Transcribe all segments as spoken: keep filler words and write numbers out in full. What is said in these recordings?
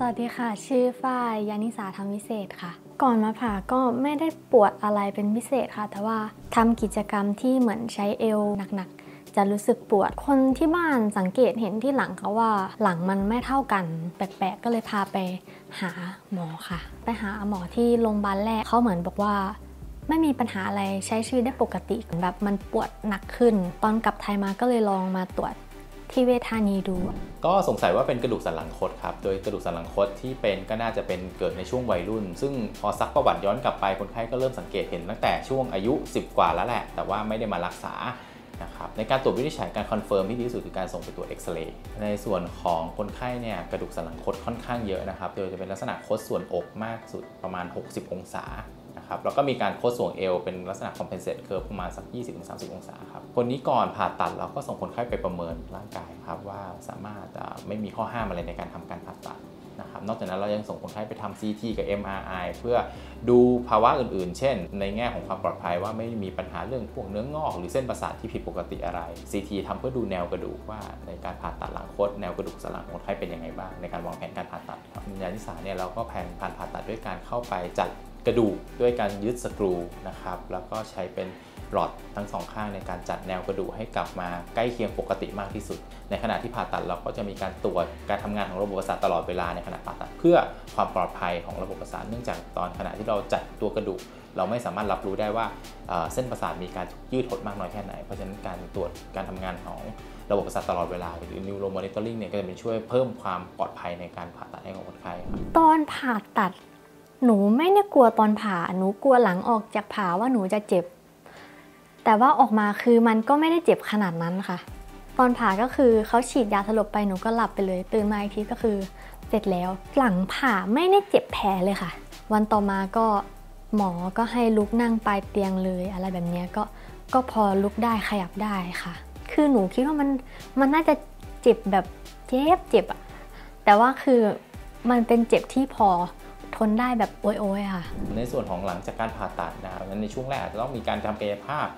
สวัสดีค่ะชื่อฝ้ายยานิสาธรรมวิเศษค่ะก่อนมาผ่าก็ไม่ได้ปวดอะไรเป็นพิเศษค่ะแต่ว่าทำกิจกรรมที่เหมือนใช้เอวหนักๆจะรู้สึกปวดคนที่บ้านสังเกตเห็นที่หลังเขาว่าหลังมันไม่เท่ากันแปลกๆก็เลยพาไปหาหมอค่ะไปหาหมอที่โรงพยาบาลแรกเขาเหมือนบอกว่าไม่มีปัญหาอะไรใช้ชีวิตได้ปกติแบบมันปวดหนักขึ้นตอนกลับไทยมาก็เลยลองมาตรวจที่เวชธานีดูก็สงสัยว่าเป็นกระดูกสันหลังคดครับโดยกระดูกสันหลังคดที่เป็นก็น่าจะเป็นเกิดในช่วงวัยรุ่นซึ่งพอซักประวัติย้อนกลับไปคนไข้ก็เริ่มสังเกตเห็นตั้งแต่ช่วงอายุสิบกว่าแล้วแหละแต่ว่าไม่ได้มารักษานะครับในการตรวจวินิจฉัยการคอนเฟิร์มที่ดีที่สุดคือการส่งไปตรวจเอ็กซเรย์ในส่วนของคนไข้เนี่ยกระดูกสันหลังคดค่อนข้างเยอะนะครับโดยจะเป็นลักษณะคดส่วนอกมากสุดประมาณหกสิบองศานะครับแล้วก็มีการโค้ดส่วงเอวเป็นลักษณะ compensate curve ประมาณสัก ยี่สิบถึงสามสิบ องศาครับคนนี้ก่อนผ่าตัดเราก็ส่งคนไข้ไปประเมินร่างกายครับว่าสามารถไม่มีข้อห้ามอะไรในการทำการผ่าตัดนะครับนอกจากนั้นเรายังส่งคนไข้ไปทำ ซี ที กับ เอ็ม อาร์ ไอ เพื่อดูภาวะอื่นๆเช่นในแง่ของความปลอดภัยว่าไม่มีปัญหาเรื่องพวกเนื้องอกหรือเส้นประสาทที่ผิดปกติอะไร ซี ที ทำเพื่อดูแนวกระดูกว่าในการผ่าตัดหลังโค้ดแนวกระดูกสันหลังคนไข้เป็นยังไงบ้างในการวางแผนการผ่าตัดครับยานิสาเนี่ยเราก็แผนการผ่าตัดด้วยการเข้าไปจัดกระดูกด้วยการยึดสกรูนะครับแล้วก็ใช้เป็นหลอดทั้งสองข้างในการจัดแนวกระดูกให้กลับมาใกล้เคียงปกติมากที่สุดในขณะที่ผ่าตัดเราก็จะมีการตรวจการทำงานของระบบประสาทตลอดเวลาในขณะผ่าตัดเพื่อความปลอดภัยของระบบประสาทเนื่องจากตอนขณะที่เราจัดตัวกระดูกเราไม่สามารถรับรู้ได้ว่าเส้นประสาทมีการยืดหดมากน้อยแค่ไหนเพราะฉะนั้นการตรวจการทำงานของระบบประสาทตลอดเวลาหรือ neuromonitoring เนี่ยก็จะเป็นช่วยเพิ่มความปลอดภัยในการผ่าตัดให้กับคนไข้ครับตอนผ่าตัดหนูไม่ได้กลัวตอนผ่าหนูกลัวหลังออกจากผ่าว่าหนูจะเจ็บแต่ว่าออกมาคือมันก็ไม่ได้เจ็บขนาดนั้นค่ะตอนผ่าก็คือเขาฉีดยาสลบไปหนูก็หลับไปเลยตื่นมาอีกทีก็คือเสร็จแล้วหลังผ่าไม่ได้เจ็บแผลเลยค่ะวันต่อมาก็หมอก็ให้ลุกนั่งปลายเตียงเลยอะไรแบบนี้ก็ก็พอลุกได้ขยับได้ค่ะคือหนูคิดว่ามันมันน่าจะเจ็บแบบเจ็บเจ็บอะแต่ว่าคือมันเป็นเจ็บที่พอทนได้แบบโอ๊ยโอยค่ะในส่วนของหลังจากการผ่าตัดนะครับในช่วงแรกอาจจะต้องมีการทำกายภาพ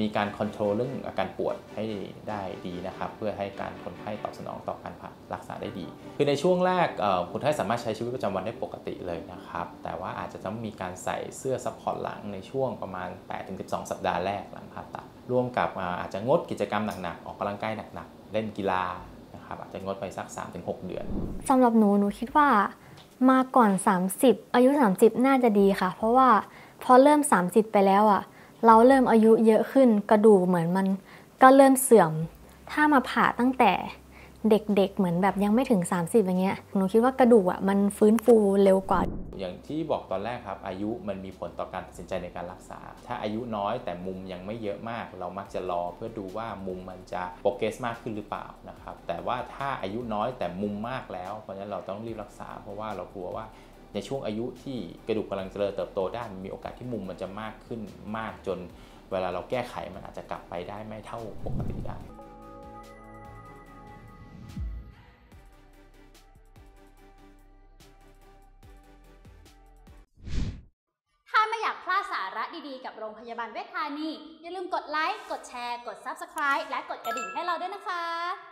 มีการคอนโทรลเรื่องอาการปวดให้ได้ดีนะครับเพื่อให้การคนไข้ตอบสนองต่อการผ่ารักษาได้ดีคือในช่วงแรกคนไข้สามารถใช้ชีวิตประจำวันได้ปกติเลยนะครับแต่ว่าอาจจะต้องมีการใส่เสื้อซัพพอร์ตหลังในช่วงประมาณ แปดถึงสิบสอง สัปดาห์แรกหลังผ่าตัดร่วมกับอาจจะงดกิจกรรมหนักๆออกกำลังกายหนักๆเล่นกีฬานะครับอาจจะงดไปสัก สามถึงหก เดือนสำหรับหนูหนูคิดว่ามาก่อนสามสิบอายุสามสิบน่าจะดีค่ะเพราะว่าพอเริ่มสามสิบไปแล้วอ่ะเราเริ่มอายุเยอะขึ้นกระดูกเหมือนมันก็เริ่มเสื่อมถ้ามาผ่าตั้งแต่เด็กๆเหมือนแบบยังไม่ถึงสามสิบอย่างเงี้ยหนูคิดว่ากระดูกอ่ะมันฟื้นฟูเร็วกว่าอย่างที่บอกตอนแรกครับอายุมันมีผลต่อการตัดสินใจในการรักษาถ้าอายุน้อยแต่มุมยังไม่เยอะมากเรามักจะรอเพื่อดูว่ามุมมันจะโปรเกรสมากขึ้นหรือเปล่านะครับแต่ว่าถ้าอายุน้อยแต่มุมมากแล้วเพราะฉะนั้นเราต้องรีบรักษาเพราะว่าเรากลัวว่าในช่วงอายุที่กระดูกกำลังเจริญเติบโตได้มีโอกาสที่มุมมันจะมากขึ้นมากจนเวลาเราแก้ไขมันอาจจะกลับไปได้ไม่เท่าปกติได้ดีๆกับโรงพยาบาลเวชธานีอย่าลืมกดไลค์กดแชร์กด ซับสไครบ์ และกดกระดิ่งให้เราด้วยนะคะ